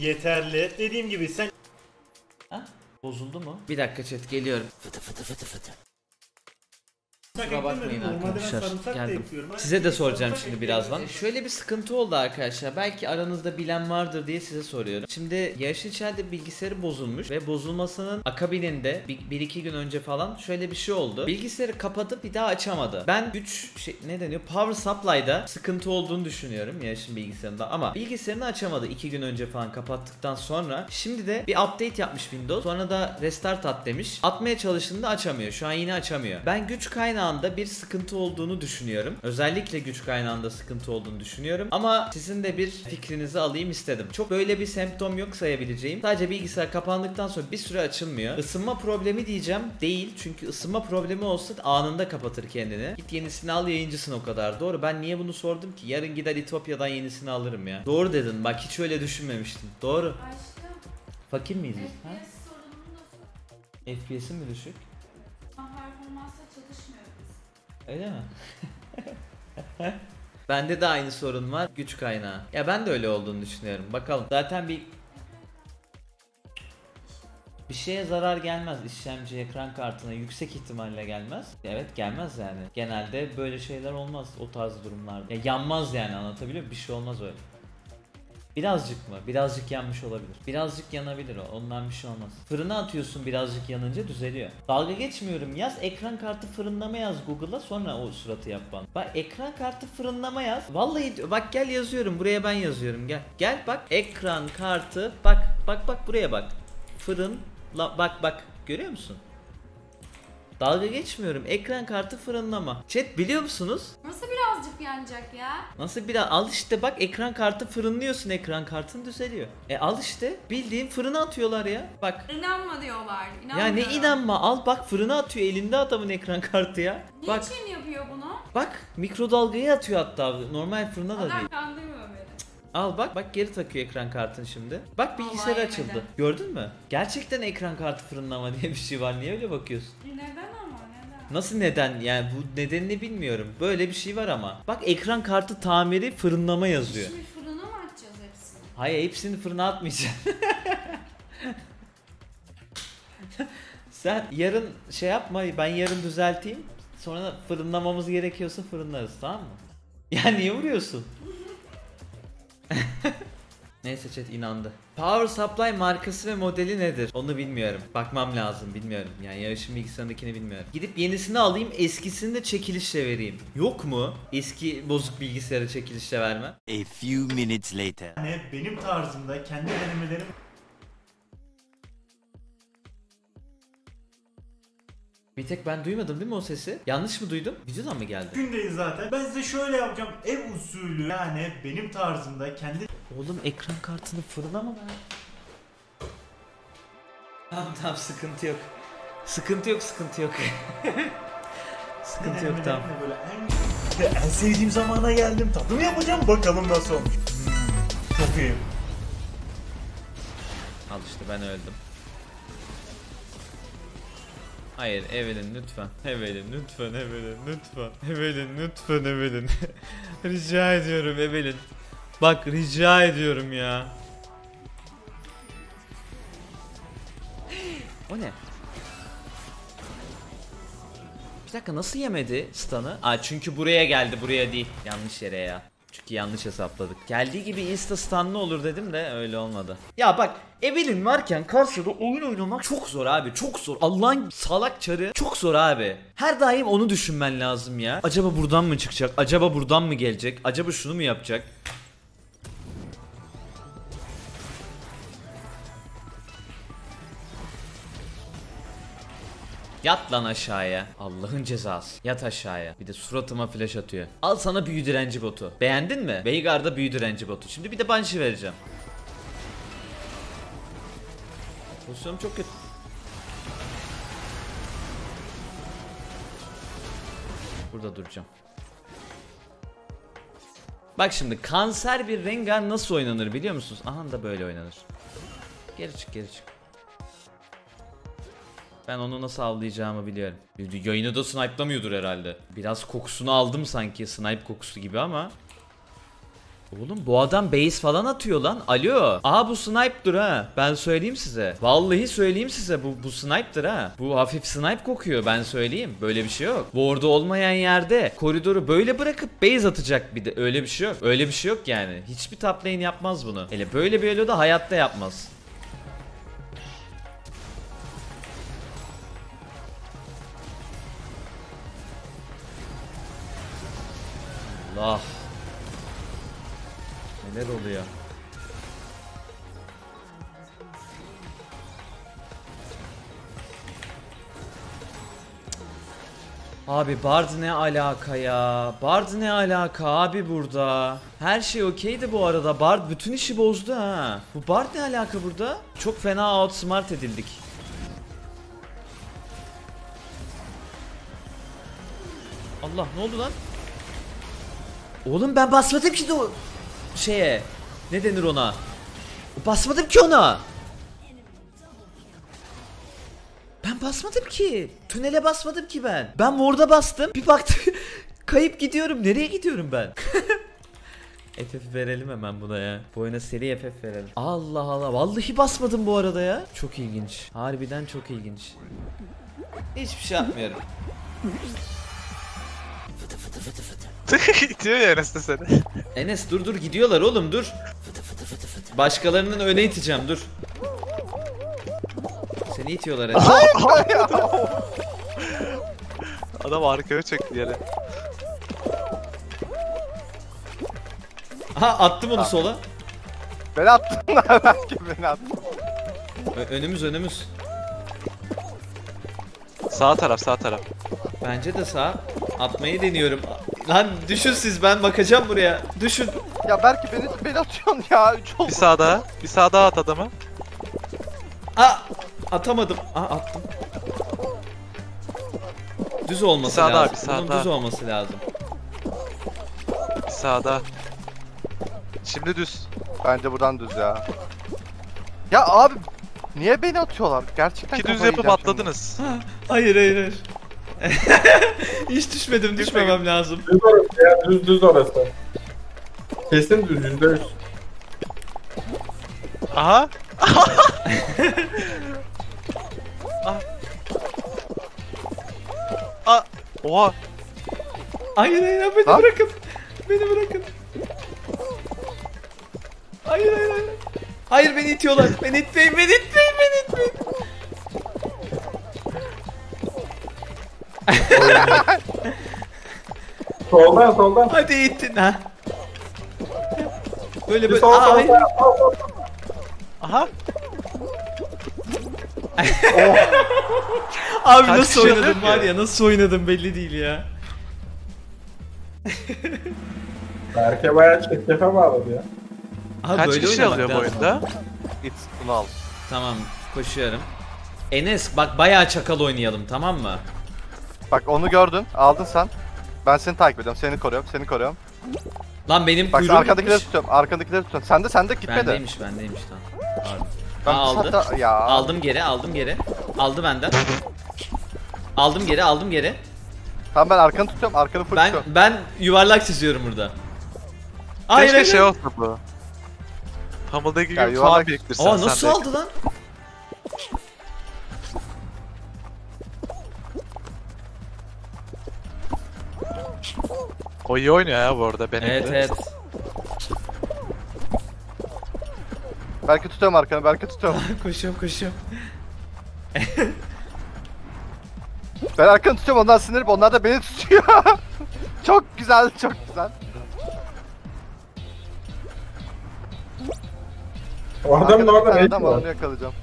Yeterli. Dediğim gibi sen... Ha? Bozuldu mu? Bir dakika chat, geliyorum. Fıtı fıtı fıtı fıtı. Kusura bakmayın arkadaşlar, geldim. Size de soracağım şimdi birazdan. Şöyle bir sıkıntı oldu arkadaşlar, belki aranızda bilen vardır diye size soruyorum. Şimdi yarışın içeride bilgisayarı bozulmuş ve bozulmasının akabininde 1-2 gün önce falan şöyle bir şey oldu. Bilgisayarı kapatıp bir daha açamadı. Ben güç ne deniyor, power supply'da sıkıntı olduğunu düşünüyorum yarışın bilgisayarında, ama bilgisayarını açamadı 2 gün önce falan kapattıktan sonra. Şimdi de bir update yapmış Windows, sonra da restart at demiş. Atmaya çalıştığında açamıyor, şu an yine açamıyor. Ben güç kaynağı bir sıkıntı olduğunu düşünüyorum. Özellikle güç kaynağında sıkıntı olduğunu düşünüyorum. Ama sizin de bir fikrinizi alayım istedim. Çok böyle bir semptom yok sayabileceğim. Sadece bilgisayar kapandıktan sonra bir süre açılmıyor. Isınma problemi diyeceğim. Değil. Çünkü ısınma problemi olsa anında kapatır kendini. Git yenisini al, yayıncısın o kadar. Doğru. Ben niye bunu sordum ki? Yarın gider İtopya'dan yenisini alırım ya. Doğru dedin. Bak hiç öyle düşünmemiştim. Doğru. Aşkım. Fakir miyiz biz? FPS FPS'in mi düşük? Performansla çalışmıyor. Öyle mi? Bende de aynı sorun var, güç kaynağı. Ya ben de öyle olduğunu düşünüyorum. Bakalım. Zaten bir şeye zarar gelmez, işlemci, ekran kartına yüksek ihtimalle gelmez. Evet, gelmez yani. Genelde böyle şeyler olmaz o tarz durumlarda. Ya yanmaz yani, anlatabiliyor muyum? Bir şey olmaz öyle. Birazcık mı? Birazcık yanmış olabilir. Birazcık yanabilir o. Ondan bir şey olmaz. Fırına atıyorsun, birazcık yanınca düzeliyor. Dalga geçmiyorum. Yaz ekran kartı fırınlama, yaz Google'a, sonra o suratı yap bana. Bak ekran kartı fırınlama yaz. Vallahi bak gel, yazıyorum. Buraya ben yazıyorum. Gel. Gel bak. Ekran kartı. Bak. Bak bak buraya bak. Fırın. Bak bak. Görüyor musun? Dalga geçmiyorum. Ekran kartı fırınlama. Chat biliyor musunuz? Nasıl birazcık yanacak ya? Nasıl biraz? Al işte bak, ekran kartı fırınlıyorsun, ekran kartın düzeliyor. E al işte. Bildiğin fırına atıyorlar ya. Bak. İnanma diyorlar. Ya ne inanma? Al bak, fırına atıyor elinde adamın ekran kartı ya. Bak. Niçin yapıyor bunu? Bak, mikrodalgaya atıyor hatta. Normal fırına da değil. Adam kandırmıyor beni. Al bak, bak geri takıyor ekran kartını şimdi. Bak bilgisayar açıldı. Gördün mü? Gerçekten ekran kartı fırınlama diye bir şey var. Niye öyle bakıyorsun? Neden ama? Neden? Nasıl neden? Yani bu nedenini bilmiyorum. Böyle bir şey var ama. Bak ekran kartı tamiri fırınlama yazıyor. Şimdi fırına mı atacağız hepsini? Hayır, hepsini fırına atmayacağım. Sen yarın şey yapma, ben yarın düzelteyim. Sonra fırınlamamız gerekiyorsa fırınlarız, tamam mı? Ya niye vuruyorsun? Neyse chat inandı. Power Supply markası ve modeli nedir? Onu bilmiyorum. Bakmam lazım, bilmiyorum. Yani yarışın bilgisayarındakini bilmiyorum. Gidip yenisini alayım, eskisini de çekilişle vereyim. Yok mu? Eski bozuk bilgisayara çekilişle verme. A few minutes later. Yani benim tarzımda kendi denemelerim... Bir tek ben duymadım değil mi o sesi? Yanlış mı duydum? Videodan mı geldi? Gündeyiz zaten. Ben size şöyle yapacağım. Ev usulü, yani benim tarzımda kendi... Oğlum ekran kartını fırına mı ver? Tamam sıkıntı yok. Sıkıntı yok, sıkıntı yok. Sıkıntı yok, tamam. En sevdiğim zamana geldim. Tadım yapacağım, bakalım nasıl olmuş. Çok iyi. Al işte, ben öldüm. Hayır Evelynn lütfen. Evelynn lütfen, Evelynn lütfen. Evelynn lütfen, Evelynn. Rica ediyorum Evelynn. Bak rica ediyorum ya. O ne? Bir dakika, nasıl yemedi stun'ı? Aa çünkü buraya geldi, buraya değil. Yanlış yere ya. Çünkü yanlış hesapladık. Geldiği gibi insta stun'lı olur dedim de öyle olmadı. Ya bak, Evelynn varken karşıda oyun oynamak çok zor abi, çok zor. Allah'ın salak çarı çok zor abi. Her daim onu düşünmen lazım ya. Acaba buradan mı çıkacak? Acaba buradan mı gelecek? Acaba şunu mu yapacak? Yat lan aşağıya. Allah'ın cezası. Yat aşağıya. Bir de suratıma flash atıyor. Al sana büyü direnci botu. Beğendin mi? Veigar'da büyü direnci botu. Şimdi bir de banshee vereceğim. Pozisyonum çok kötü. Burada duracağım. Bak şimdi kanser bir Rengar nasıl oynanır biliyor musunuz? Aha da böyle oynanır. Geri çık, geri çık. Ben onu nasıl avlayacağımı biliyorum. Yayını da snipe'lamıyordur herhalde. Biraz kokusunu aldım sanki, snipe kokusu gibi ama. Oğlum bu adam base falan atıyor lan. Alo. Aha bu sniper'dır ha. Ben söyleyeyim size. Vallahi söyleyeyim size. Bu sniper'dır ha. Bu hafif sniper kokuyor, ben söyleyeyim. Böyle bir şey yok. Ward'u olmayan yerde koridoru böyle bırakıp base atacak bir de. Öyle bir şey yok. Öyle bir şey yok yani. Hiçbir top lane yapmaz bunu. Hele böyle bir elo da hayatta yapmaz. Allah. Neler oluyor? Abi Bard ne alaka ya? Bard ne alaka abi burada? Her şey okeydi bu arada. Bard bütün işi bozdu ha. Bu Bard ne alaka burada? Çok fena outsmart edildik. Allah ne oldu lan? Oğlum ben basmadım ki o şeye. Ne denir ona? Basmadım ki ona. Ben basmadım ki. Tünele basmadım ki ben. Ben orada bastım. Bir baktım. Kayıp gidiyorum. Nereye gidiyorum ben? FF verelim hemen buna ya. Bu oyuna seri FF verelim. Allah Allah. Vallahi basmadım bu arada ya. Çok ilginç. Harbiden çok ilginç. Hiçbir şey yapmıyorum. Fıtı fıtı fıtı fıtı. Gidiyor ya Enes de seni. Enes dur gidiyorlar oğlum dur. Başkalarının öne iteceğim dur. Seni itiyorlar Enes. Adam arkaya çekti yere. Aha attım onu sola. Ben attım lan belki beni attım. Önümüz. Sağ taraf. Bence de sağ. Atmayı deniyorum. Lan düşün siz, ben bakacağım buraya. Düşün. Ya belki beni atıyorsun ya. 3 oldu. Bir sağ daha at adamı. Atamadım. Attım. Düz olması lazım. Bir sağ daha. Düz olması lazım. Bir sağ daha. Şimdi düz. Bence buradan düz ya. Ya abi niye beni atıyorlar? Gerçekten ki düz yapıp atladınız. Hayır. Hiç düşmemem lazım. Düz orası ya, düz orası. Kesin düz, %100. Aha. Oha. Hayır, beni bırakın. Hayır. Hayır beni itiyorlar. Beni itmeyin. Soldan. Hadi ittin ha. Böyle. Sol. Aha. Abi kaç nasıl oynadım var ya? Nasıl oynadım belli değil ya. Berke bayağı çektefe bağladı ya. Aha, kaç kişi alıyor bu oyunda? Git bunu al. Tamam koşuyorum. Enes bak bayağı çakal oynayalım, tamam mı? Bak onu gördün, aldın sen. Ben seni takip ediyorum, seni koruyorum. Lan benim bak, kuyruğum arkadakileri tutuyorum. Sen de gitme de. Bendeymiş tamam. Ben aldı. Hatta, ya. Aldım geri. Aldı benden. Aldım geri. Tamam ben arkanı tutuyorum, arkanı full tutuyorum. Ben yuvarlak çiziyorum burada. Hayır. Keşke şey olsun bu. Pummeldaki gibi yuvarlak biriktirsen sen de. Aa nasıl aldı lan? O iyi oynuyor ya bu arada benim. Evet. Belki tutuyorum arkanı, koşuyorum. Ben arkanı tutuyorum, ondan sinirip onlar da beni tutuyor. Çok güzel. O adam da orada bekliyor. Onu yakalayacağım.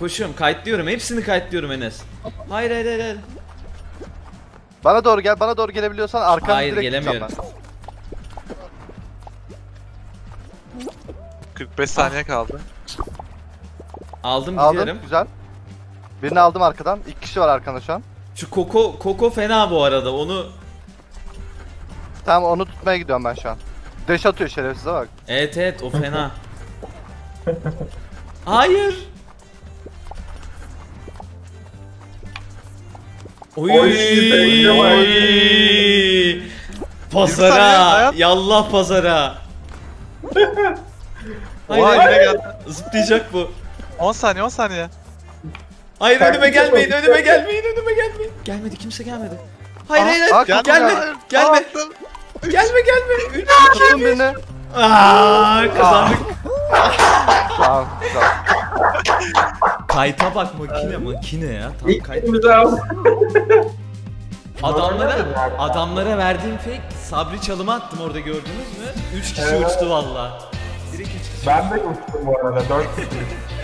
Koşuyorum. Kayıtlıyorum, hepsini kayıtlıyorum Enes. Hayır. Bana doğru gelebiliyorsan arkanı hayır, direkt gelemiyorum. 45 saniye kaldı. Aldım gidiyorum. Güzel. Birini aldım arkadan. 2 kişi var arkanda şu an. Şu Koko fena bu arada. Onu tamam, onu tutmaya gidiyorum ben şu an. Deş atıyor şerefsize bak. Evet o fena. Hayır. Oy. Pazara. Yallah pazara. Hayır önüme gel. Zıplayacak bu. 10 saniye 10 saniye. Hayır önüme gelmeyin, önüme gelmeyin, önüme gelmeyin. Gelmedi, kimse gelmedi. Hayır hayır gelme. Gelme. Gelme gelme. Tutun beni. Aaa kazandık. Tamam tamam. Kayta bak, makine makine ya. Tam kayta. Adamlara verdiğim fake Sabri çalıma attım, orada gördünüz mü? 3 kişi uçtu valla. Ben de uçtum bu arada, 4 kişi.